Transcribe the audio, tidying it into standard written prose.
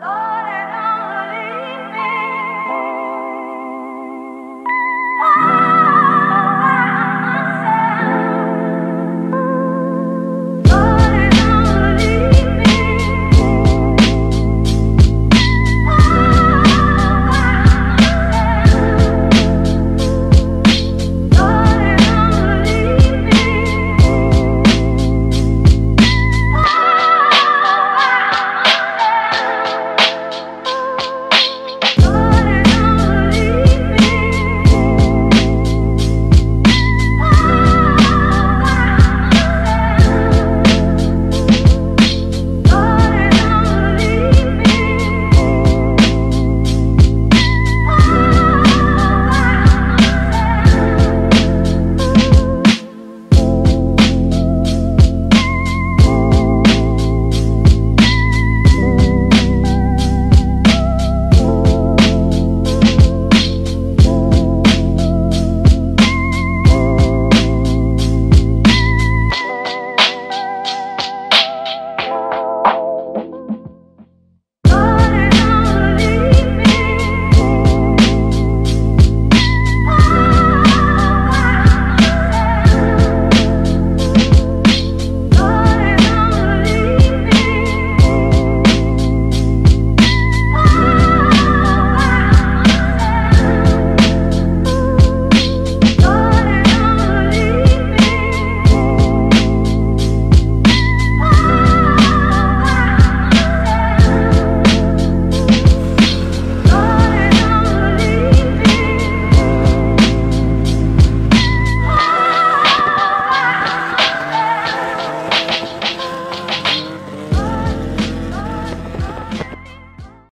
Lord.